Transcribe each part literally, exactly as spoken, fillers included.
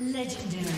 Legendary.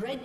Red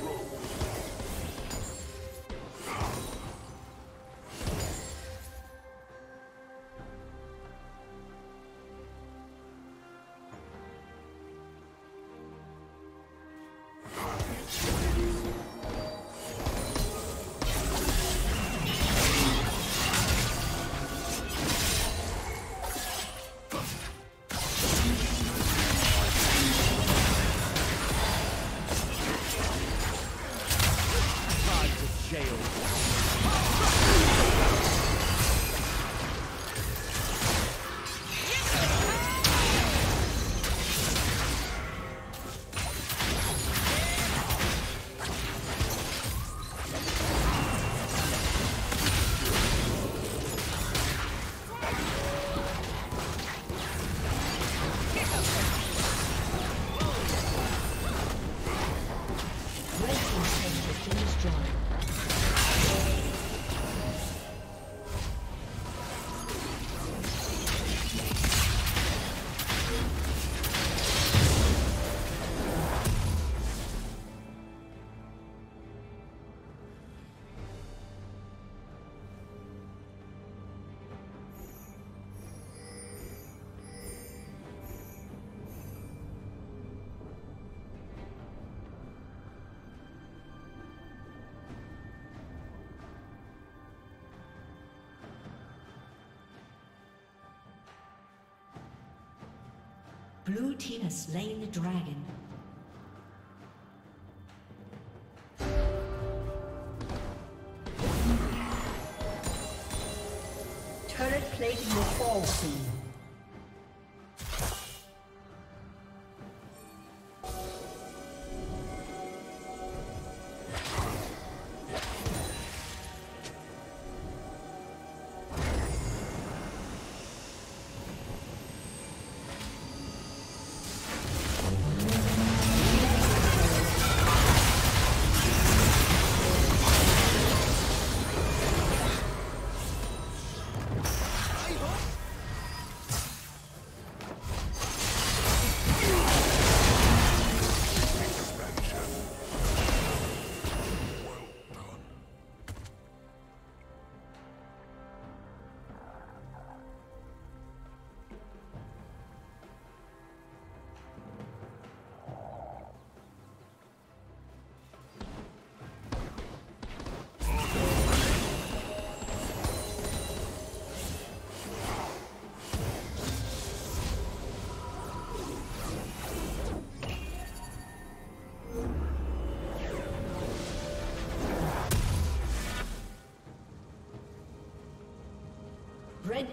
Growth. Blue team has slain the dragon. Turret plating will fall soon. Red